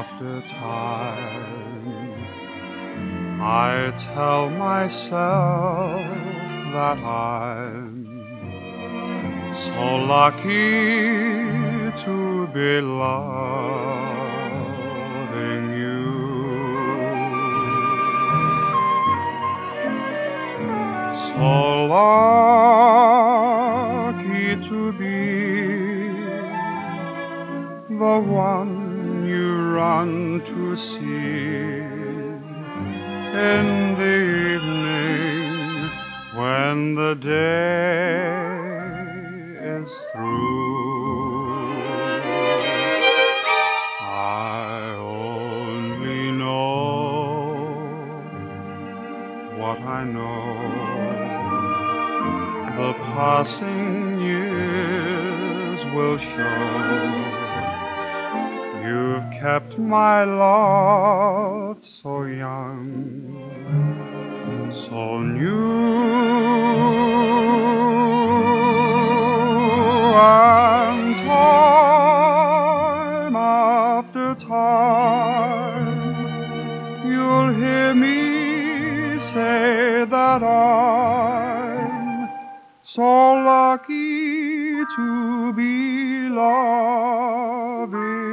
after time, I tell myself that I'm so lucky to be loving you, so lucky to be the one you run to see in the evening when the day is through. I only know what I know. The passing years will show. You've kept my love so young, so new, and time after time you'll hear me say that I'm so lucky to be loving.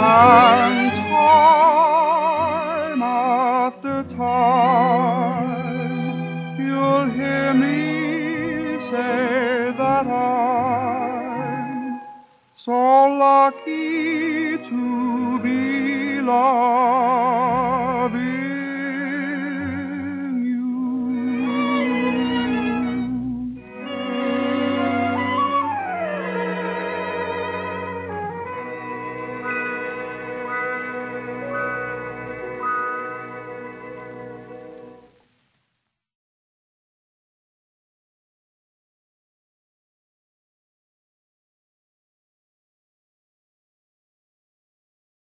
And time after time you'll hear me say that I'm so lucky to be loved.